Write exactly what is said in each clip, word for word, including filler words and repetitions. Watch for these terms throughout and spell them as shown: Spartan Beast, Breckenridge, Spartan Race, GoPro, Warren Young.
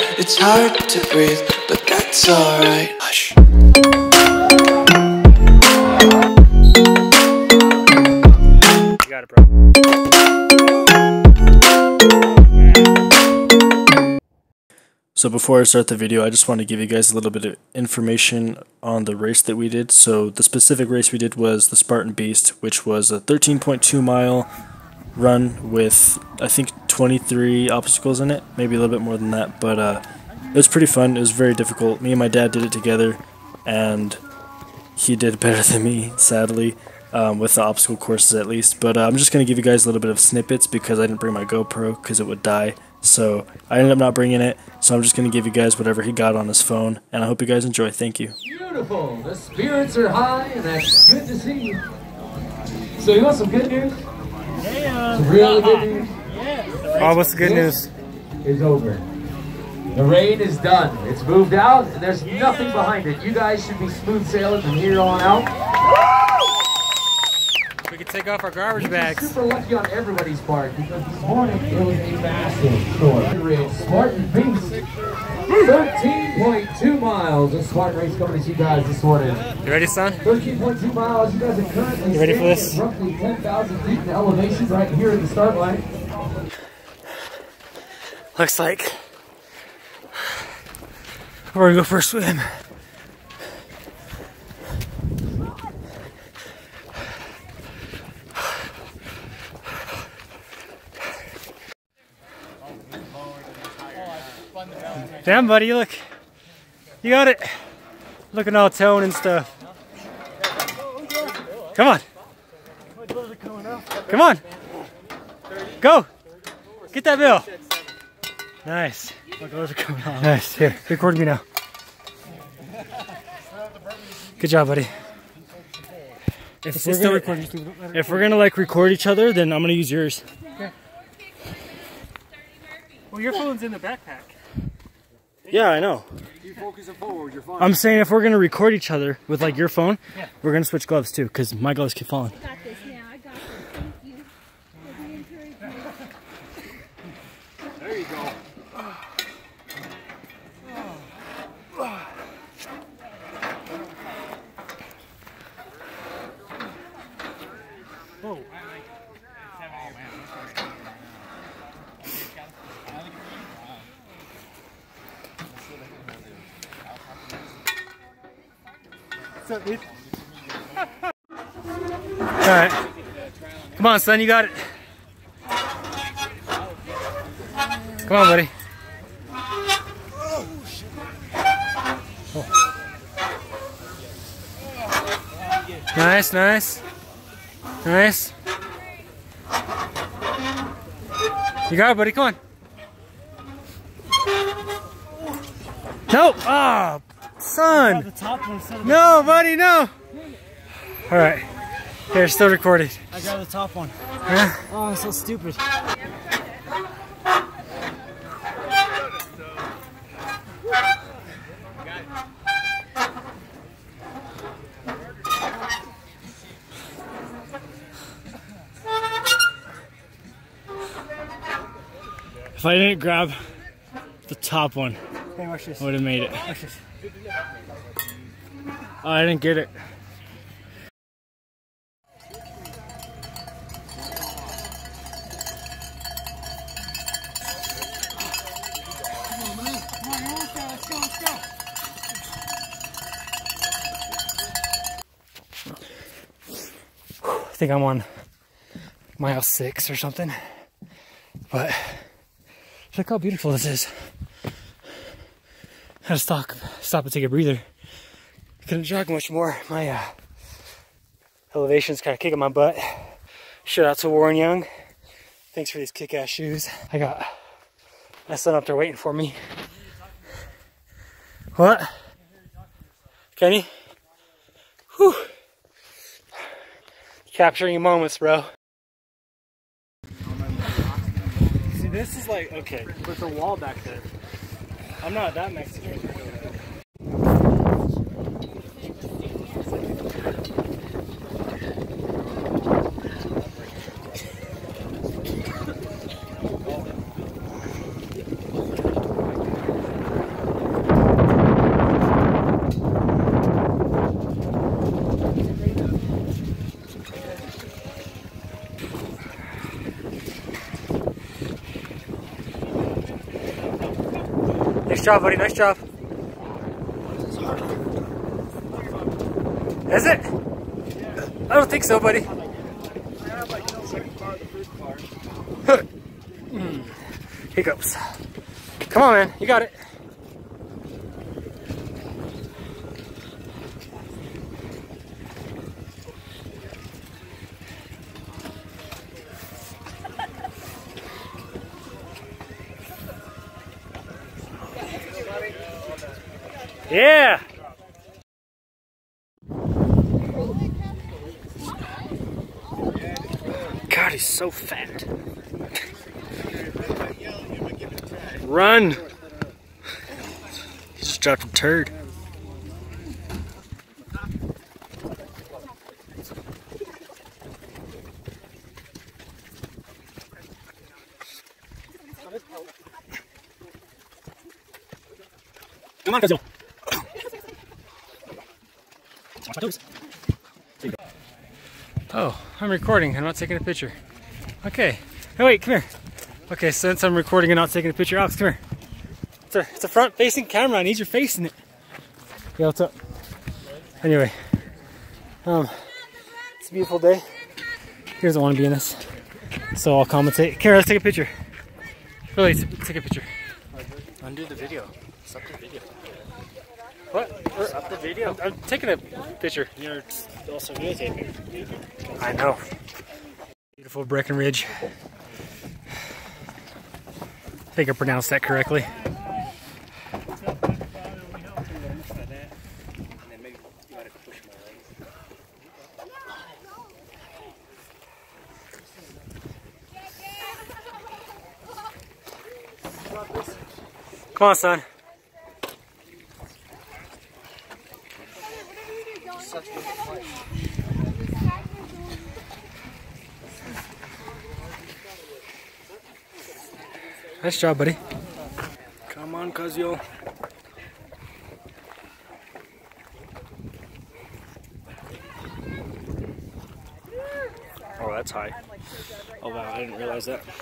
It's hard to breathe, but that's alright. Hush. You got it, bro. So before I start the video, I just want to give you guys a little bit of information on the race that we did. So the specific race we did was the Spartan Beast, which was a thirteen point two mile run with, I think, twenty-three obstacles in it, maybe a little bit more than that, but uh, it was pretty fun. It was very difficult. Me and my dad did it together, and he did better than me, sadly, um, with the obstacle courses at least. But uh, I'm just going to give you guys a little bit of snippets because I didn't bring my GoPro because it would die. So I ended up not bringing it, so I'm just going to give you guys whatever he got on his phone, and I hope you guys enjoy. Thank you. Beautiful. The spirits are high, and that's good to see. So you want some good news? Yeah. Some really good news? Yeah. Oh, what's the good news? It's over. The rain is done. It's moved out, and there's yeah. nothing behind it. You guys should be smooth sailing from here on out. We can take off our garbage bags. Super lucky on everybody's part because this morning it was a massive storm. Spartan Beast, thirteen point two miles. This Spartan race coming to you guys this morning. You ready, son? thirteen point two miles. You guys are currently you ready for this? At roughly ten thousand feet in elevation right here at the start line. Looks like we're gonna go for a swim. Damn, buddy, look. You got it. Looking all toned and stuff. Come on. Come on. Go. Get that bill. Nice. Nice. Here, record me now. Good job, buddy. If, if, we're, still gonna, record, if we're gonna like record each other, then I'm gonna use yours. Okay. Well, your phone's in the backpack. Yeah, I know. You focus forward, you're fine. I'm saying if we're going to record each other with like your phone, yeah. we're going to switch gloves too because my gloves keep falling. I got this now. I got this. Thank you. There you go. Whoa. What's up, dude? Alright. Come on, son, you got it. Come on, buddy. Oh. Nice, nice. Nice. You got it, buddy. Come on. Nope. Ah. Oh. Son! The top one no, buddy, no! Alright. Here, still recorded. I grabbed the top one. Huh? Oh, I'm so stupid. If I didn't grab the top one, hey, watch this. I would have made it. Watch this. Oh, I didn't get it. I think I'm on mile six or something, but look how beautiful this is. I had to stop, stop and take a breather. Couldn't jog much more. My uh, elevation's kind of kicking my butt. Shout out to Warren Young. Thanks for these kick-ass shoes. I got my son up there waiting for me. What? Kenny? Whew. Capturing moments, bro. See, this is like, okay, with the wall back there. I'm not that Mexican. Nice job, buddy. Nice job. Is it? I don't think so, buddy. Hiccups. Come on, man. You got it. Yeah. God, he's so fat. Run. He just dropped a turd. Come on, Kazoo. Oh, I'm recording. I'm not taking a picture. Okay. Oh, wait, come here. Okay, since I'm recording and not taking a picture, Alex, come here. It's a, it's a front-facing camera. I need your face in it. Yeah, what's up? Anyway, um, it's a beautiful day. He doesn't want to be in this, so I'll commentate. Kara, let's take a picture. Really, take a picture. Undo the video. Stop the video. What? Stop the video. I'm, I'm taking a picture. You're also videotaping. I know. Beautiful Breckenridge. I think I pronounced that correctly. Come on, son. Nice job, buddy. Come on, Kazio. Oh, that's high. Oh, wow, I didn't realize that. For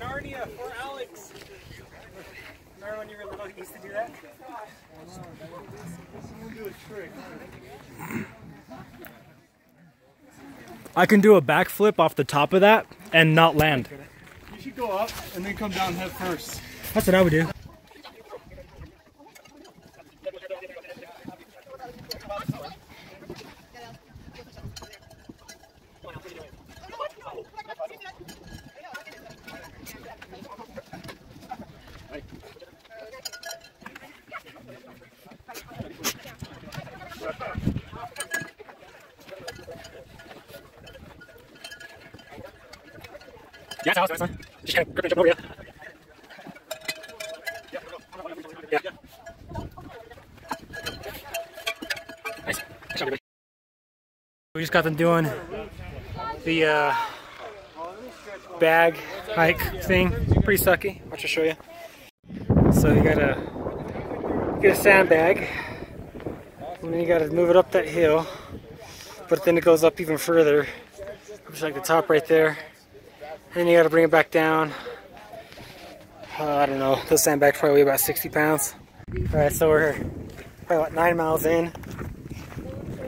Narnia, for Alex. Remember when you were little, you used to do that? Someone do a trick. I can do a backflip off the top of that and not land. You should go up and then come down head first. That's what I would do. Yeah, that's how it's done. Just kind of grip and jump over, yeah. Yeah. Nice. We just got them doing the uh, bag hike thing. Pretty sucky. Watch, I'll show you. So you gotta get a sandbag, and then you gotta move it up that hill. But then it goes up even further, which is like the top right there. Then you gotta bring it back down. Uh, I don't know, the sandbag's probably about sixty pounds. Alright, so we're probably about nine miles in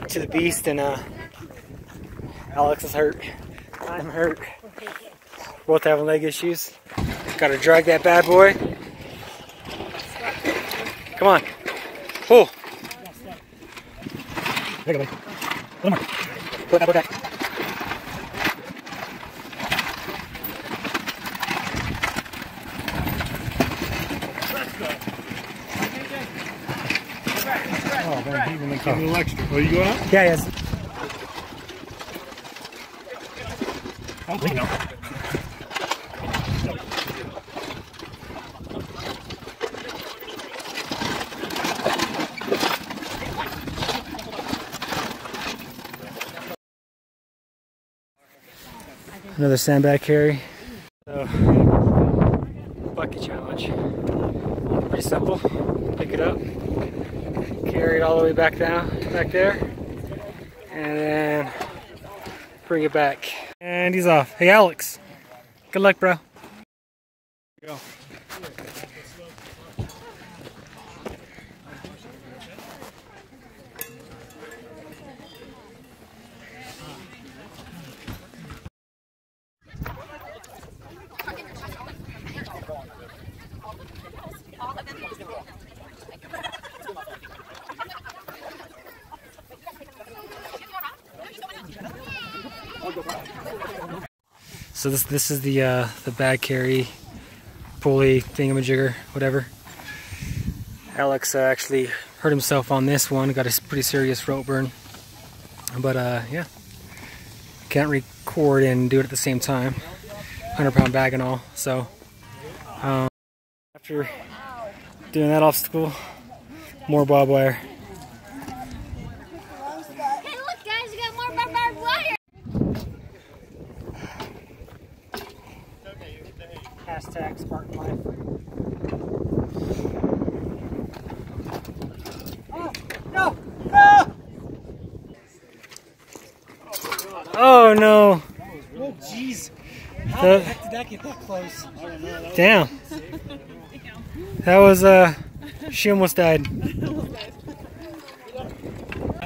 to the beast, and uh, Alex is hurt. I'm hurt. Both have leg issues. Gotta drag that bad boy. Come on. Pull. Take it away. One more. Put that, put that. Oh, man, he's gonna give me a little extra. Oh, you going up? Yeah, yes. I don't think no. Another sandbag carry. So, bucket challenge. Pretty simple. Pick it up. Carry it all the way back down, back there, and then bring it back. And he's off. Hey, Alex. Good luck, bro. Go. So this this is the uh, the bag carry pulley thingamajigger, whatever. Alex uh, actually hurt himself on this one. Got a pretty serious rope burn, but uh, yeah, can't record and do it at the same time. one hundred pound bag and all. So um, after doing that off school, more barbed wire. Hashtag Spartan Life. Oh, no! Ah! Oh, no! Oh, jeez. How the heck did that get that close? Damn. That was, uh, she almost died.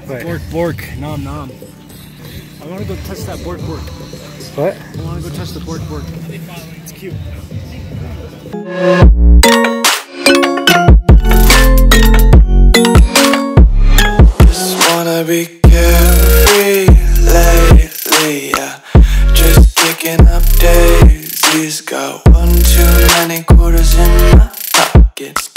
Bork, bork, nom, nom. I want to go touch that bork, bork. What? I want to go touch the bork, bork. It's cute. Just wanna be carefree lately, yeah. Just kicking up daisies. Got one too many quarters in my pockets.